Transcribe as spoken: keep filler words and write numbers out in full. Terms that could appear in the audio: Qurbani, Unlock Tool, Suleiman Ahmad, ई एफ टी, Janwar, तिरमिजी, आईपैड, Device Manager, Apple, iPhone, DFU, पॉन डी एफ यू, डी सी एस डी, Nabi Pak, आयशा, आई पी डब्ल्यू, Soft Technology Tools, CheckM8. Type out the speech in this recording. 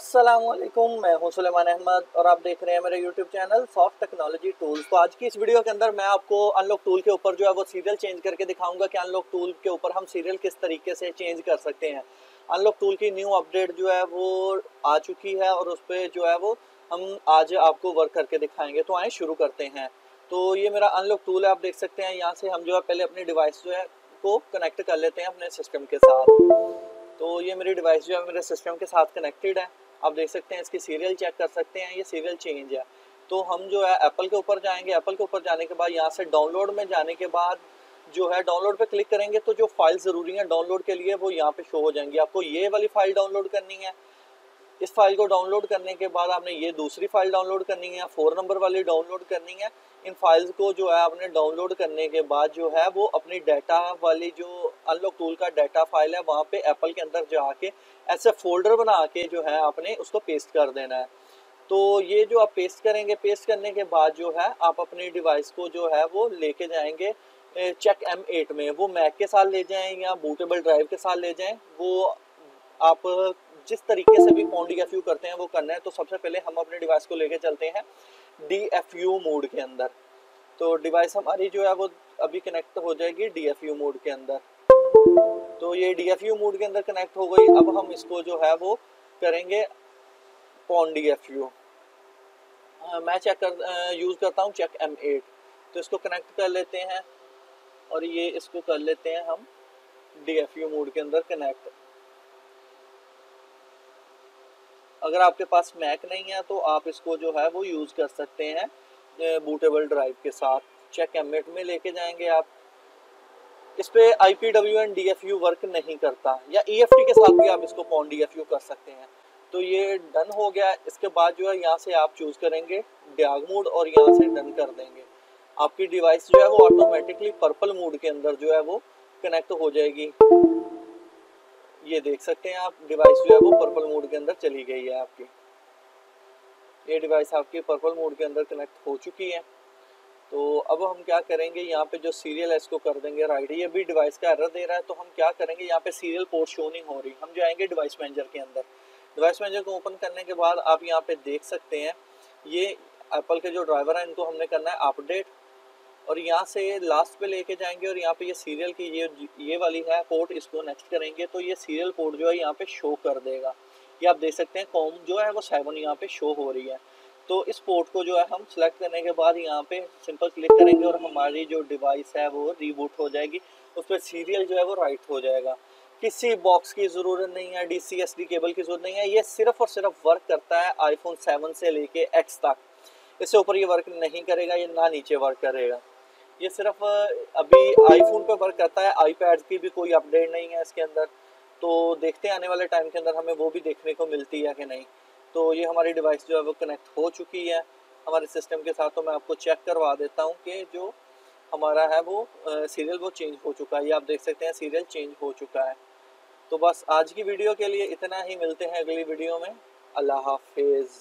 अस्सलामुअलैकुम, मैं हूं सुलेमान अहमद और आप देख रहे हैं मेरा YouTube channel soft technology tools. तो आज की इस वीडियो के अंदर मैं आपको अनलॉक टूल के ऊपर जो है वो सीरियल चेंज करके दिखाऊंगा कि अनलॉक टूल के ऊपर हम सीरियल किस तरीके से चेंज कर सकते हैं। अनलॉक टूल की न्यू अपडेट जो है वो आ चुकी है और उस पर जो है वो हम आज आपको वर्क करके दिखाएँगे। तो आए शुरू करते हैं। तो ये मेरा अनलॉक टूल है, आप देख सकते हैं। यहाँ से हम जो है पहले अपनी डिवाइस जो है को कनेक्ट कर लेते हैं अपने सिस्टम के साथ। तो ये मेरी डिवाइस जो है मेरे सिस्टम के साथ कनेक्टेड है, आप देख सकते हैं। इसकी सीरियल चेक कर सकते हैं, ये सीरियल चेंज है। तो हम जो है एप्पल के ऊपर जाएंगे। एप्पल के ऊपर जाने के बाद यहाँ से डाउनलोड में जाने के बाद जो है डाउनलोड पे क्लिक करेंगे तो जो फाइल ज़रूरी है डाउनलोड के लिए वो यहाँ पे शो हो जाएंगी। आपको ये वाली फ़ाइल डाउनलोड करनी है। इस फाइल को डाउनलोड करने के बाद आपने ये दूसरी फाइल डाउनलोड करनी है, फोर नंबर वाली डाउनलोड करनी है। इन फाइल्स को जो है आपने डाउनलोड करने के बाद जो है वो अपनी डाटा वाली जो अनलॉक टूल का डाटा फाइल है वहाँ पे एप्पल के अंदर जाके ऐसे फोल्डर बना के जो है आपने उसको पेस्ट कर देना है। तो ये जो आप पेस्ट करेंगे, पेस्ट करने के बाद जो है आप अपनी डिवाइस को जो है वो लेके जाएंगे चेक एम एट में। वो मैक के साथ ले जाएँ या बूटेबल ड्राइव के साथ ले जाएँ, वो आप जिस तरीके से भी फोन डीएफयू करते हैं वो करना है। तो सबसे पहले हम अपने डिवाइस को लेके चलते हैं डीएफयू मोड के अंदर। तो डिवाइस हमारी जो है वो अभी कनेक्ट हो जाएगी डीएफयू मोड के अंदर। तो ये डीएफयू मोड के अंदर कनेक्ट हो गई। अब हम इसको जो है वो करेंगे फोन डीएफयू। मैं चेक कर यूज़ करता हूँ चेक एम एट। तो इसको कनेक्ट कर लेते हैं और ये इसको कर लेते हैं हम डीएफयू मोड के अंदर कनेक्ट। अगर आपके पास मैक नहीं है तो आप इसको जो है वो यूज़ कर सकते हैं बूटेबल ड्राइव के साथ। चेक एम एट में लेके जाएंगे आप। इस पर आई पी डब्ल्यू N D F U work नहीं करता, या ई एफ टी के साथ भी आप इसको पॉन डी एफ यू कर सकते हैं। तो ये डन हो गया। इसके बाद जो है यहाँ से आप चूज़ करेंगे डार्क मोड और यहाँ से डन कर देंगे। आपकी डिवाइस जो है वो ऑटोमेटिकली पर्पल मोड के अंदर जो है वो कनेक्ट हो जाएगी। ये देख सकते हैं आप, डिवाइस जो है वो पर्पल मोड के अंदर चली गई है आपकी। ये डिवाइस आपकी पर्पल मोड के अंदर कनेक्ट हो चुकी है। तो अब हम क्या करेंगे, यहाँ पे जो सीरियल है इसको कर देंगे राइट। ये भी डिवाइस का एरर दे रहा है। तो हम क्या करेंगे, यहाँ पे सीरियल पोर्ट शो नहीं हो रही। हम जाएंगे डिवाइस मैनेजर के अंदर। डिवाइस मैनेजर को ओपन करने के बाद आप यहाँ पे देख सकते हैं ये एप्पल के जो ड्राइवर है इनको हमने करना है अपडेट। और यहाँ से लास्ट पे लेके जाएंगे और यहाँ पे ये सीरियल की ये ये वाली है पोर्ट, इसको नेक्स्ट करेंगे। तो ये सीरियल पोर्ट जो है यहाँ पे शो कर देगा। ये आप देख सकते हैं कॉम जो है वो सेवन यहाँ पे शो हो रही है। तो इस पोर्ट को जो है हम सेलेक्ट करने के बाद यहाँ पे सिंपल क्लिक करेंगे और हमारी जो डिवाइस है वो रीबूट हो जाएगी। उस पर सीरियल जो है वो राइट हो जाएगा। किसी बॉक्स की ज़रूरत नहीं है, डी सी एस डी cable की ज़रूरत नहीं है। ये सिर्फ और सिर्फ वर्क करता है आईफोन सेवन से लेके एक्स तक। इससे ऊपर ये वर्क नहीं करेगा, ये ना नीचे वर्क करेगा। ये सिर्फ अभी आईफोन पे वर्क करता है, आईपैड की भी कोई अपडेट नहीं है इसके अंदर। तो देखते हैं आने वाले टाइम के अंदर हमें वो भी देखने को मिलती है कि नहीं। तो ये हमारी डिवाइस जो है वो कनेक्ट हो चुकी है हमारे सिस्टम के साथ। तो मैं आपको चेक करवा देता हूँ कि जो हमारा है वो सीरियल वो चेंज हो चुका है। ये आप देख सकते हैं सीरियल चेंज हो चुका है। तो बस आज की वीडियो के लिए इतना ही। मिलते हैं अगली वीडियो में। अल्लाह हाफिज़।